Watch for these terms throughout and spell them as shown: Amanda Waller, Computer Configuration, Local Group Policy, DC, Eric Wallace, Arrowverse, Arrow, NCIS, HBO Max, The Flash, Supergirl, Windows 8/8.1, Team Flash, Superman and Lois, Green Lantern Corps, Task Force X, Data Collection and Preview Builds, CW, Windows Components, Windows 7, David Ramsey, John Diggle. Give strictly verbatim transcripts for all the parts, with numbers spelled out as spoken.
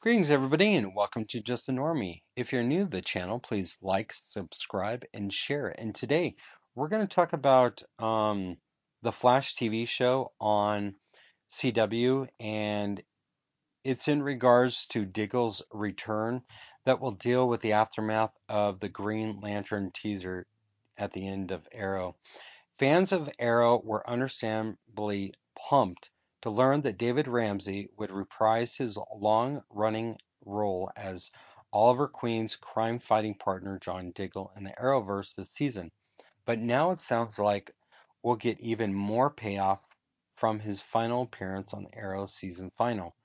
Greetings everybody and welcome to Just a Normie. If you're new to the channel, please like, subscribe, and share. And today we're going to talk about um, the Flash T V show on C W, and it's in regards to Diggle's return that will deal with the aftermath of the Green Lantern teaser at the end of Arrow. Fans of Arrow were understandably pumped to learn that David Ramsey would reprise his long-running role as Oliver Queen's crime-fighting partner John Diggle in the Arrowverse this season. But now it sounds like we'll get even more payoff from his final appearance on the Arrow season final.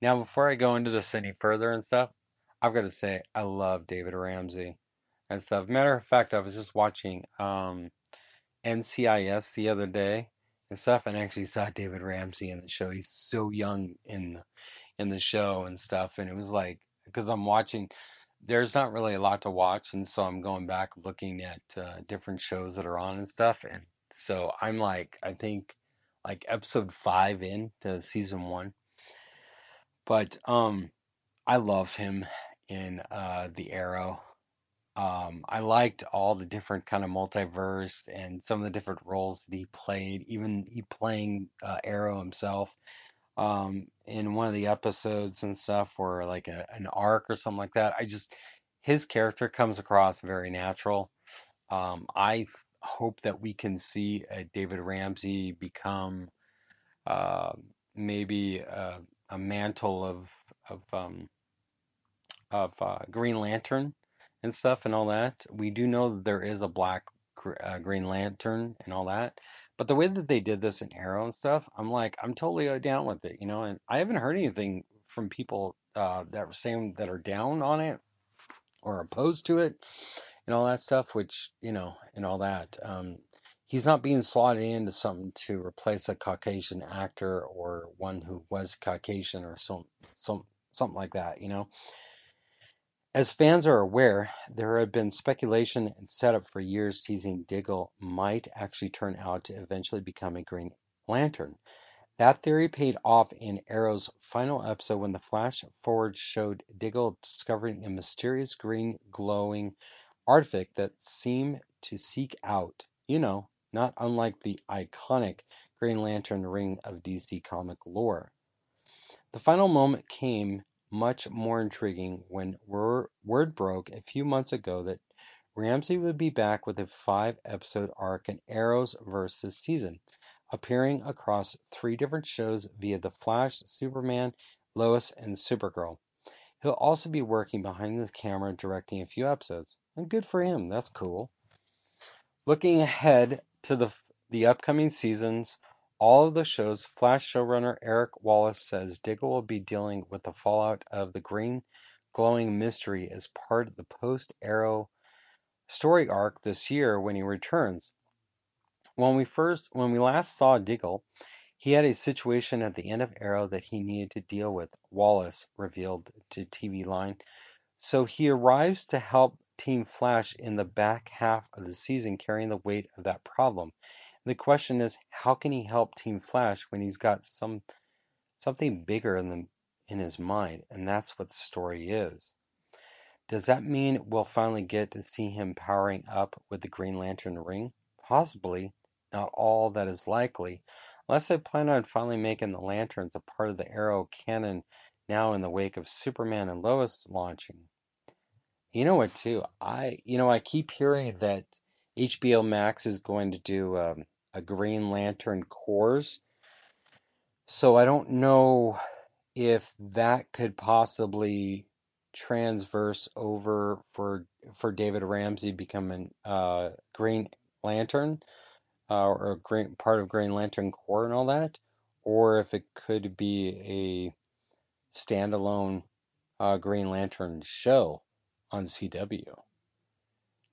Now, before I go into this any further and stuff, I've got to say I love David Ramsey and stuff. Matter of fact, I was just watching um, N C I S the other day and stuff, and actually saw David Ramsey in the show. He's so young in the, in the show and stuff, and it was like, because I'm watching, there's not really a lot to watch, and so I'm going back looking at uh, different shows that are on and stuff, and so I'm like, I think like episode five in to season one, but um, I love him in uh, the Arrow. Um, I liked all the different kind of multiverse and some of the different roles that he played, even he playing uh, Arrow himself um, in one of the episodes and stuff, or like a, an arc or something like that. I just, his character comes across very natural. Um, I hope that we can see uh, David Ramsey become uh, maybe a, a mantle of of um, of uh, Green Lantern and stuff and all that. We do know that there is a black uh, Green Lantern and all that, but the way that they did this in Arrow and stuff, I'm like, I'm totally down with it, you know. And I haven't heard anything from people uh, that were saying that are down on it or opposed to it and all that stuff, which, you know, and all that. Um, he's not being slotted into something to replace a Caucasian actor or one who was Caucasian or some some something like that, you know. As fans are aware, there have been speculation and setup for years teasing Diggle might actually turn out to eventually become a Green Lantern. That theory paid off in Arrow's final episode when the flash forward showed Diggle discovering a mysterious green glowing artifact that seemed to seek out, you know, not unlike the iconic Green Lantern ring of D C comic lore. The final moment came much more intriguing when word broke a few months ago that Ramsey would be back with a five-episode arc in Arrowverse this season, appearing across three different shows via The Flash, Superman, Lois, and Supergirl. He'll also be working behind the camera directing a few episodes, and good for him, that's cool. Looking ahead to the, the upcoming seasons, all of the shows, Flash showrunner Eric Wallace says Diggle will be dealing with the fallout of the green glowing mystery as part of the post-Arrow story arc this year when he returns. When we first, when we last saw Diggle, he had a situation at the end of Arrow that he needed to deal with, Wallace revealed to T V Line. So he arrives to help Team Flash in the back half of the season, carrying the weight of that problem. The question is, how can he help Team Flash when he's got some something bigger in the, in his mind? And that's what the story is. Does that mean we'll finally get to see him powering up with the Green Lantern ring? Possibly. Not all that is likely, unless they plan on finally making the Lanterns a part of the Arrow canon now in the wake of Superman and Lois launching. You know what, too? I you know I keep hearing that H B O Max is going to do um, a Green Lantern Corps, so I don't know if that could possibly transverse over for for David Ramsey becoming a uh, Green Lantern uh, or a green, part of Green Lantern Corps and all that, or if it could be a standalone uh, Green Lantern show on C W.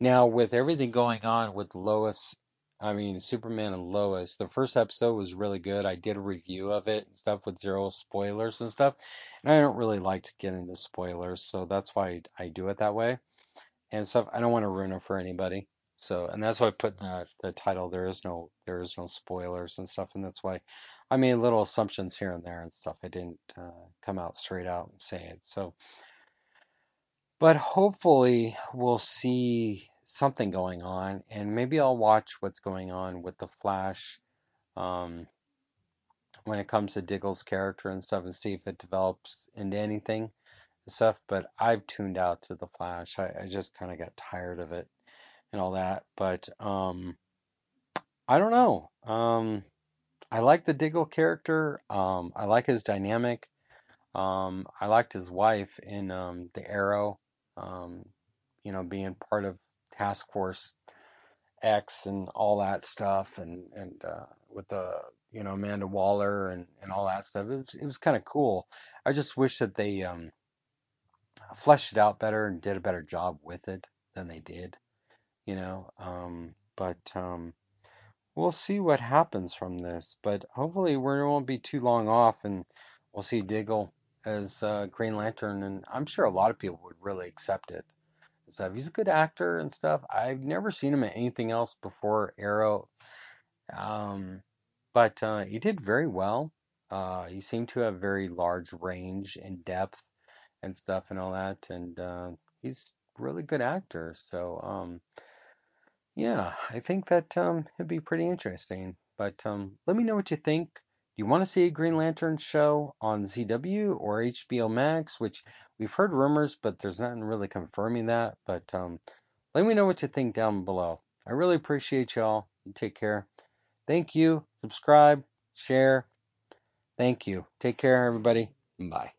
Now, with everything going on with Lois, I mean, Superman and Lois, the first episode was really good. I did a review of it and stuff with zero spoilers and stuff. And I don't really like to get into spoilers, so that's why I do it that way. And stuff, I don't want to ruin it for anybody. So, and that's why I put in the, the title, there is no there is no spoilers and stuff. And that's why I made little assumptions here and there and stuff. I didn't uh, come out straight out and say it. So, but hopefully we'll see something going on, and maybe I'll watch what's going on with the Flash um, when it comes to Diggle's character and stuff, and see if it develops into anything and stuff. But I've tuned out to the Flash. I, I just kind of got tired of it and all that. But um, I don't know. Um, I like the Diggle character. Um, I like his dynamic. Um, I liked his wife in um, the Arrow, um, you know, being part of Task Force X and all that stuff, and and uh, with the you know Amanda Waller and, and all that stuff. It was, it was kind of cool. I just wish that they um, fleshed it out better and did a better job with it than they did, you know. Um, but um, we'll see what happens from this. But hopefully we won't be too long off, and we'll see Diggle as uh, Green Lantern, and I'm sure a lot of people would really accept it. Stuff. He's a good actor and stuff. I've never seen him in anything else before Arrow, um, but uh, he did very well. Uh, he seemed to have very large range and depth and stuff and all that, and uh, he's a really good actor. So, um, yeah, I think that um, it'd be pretty interesting. But um, let me know what you think. Do you want to see a Green Lantern show on C W or H B O Max, which we've heard rumors, but there's nothing really confirming that. But um, let me know what you think down below. I really appreciate y'all. You take care. Thank you. Subscribe. Share. Thank you. Take care, everybody. Bye.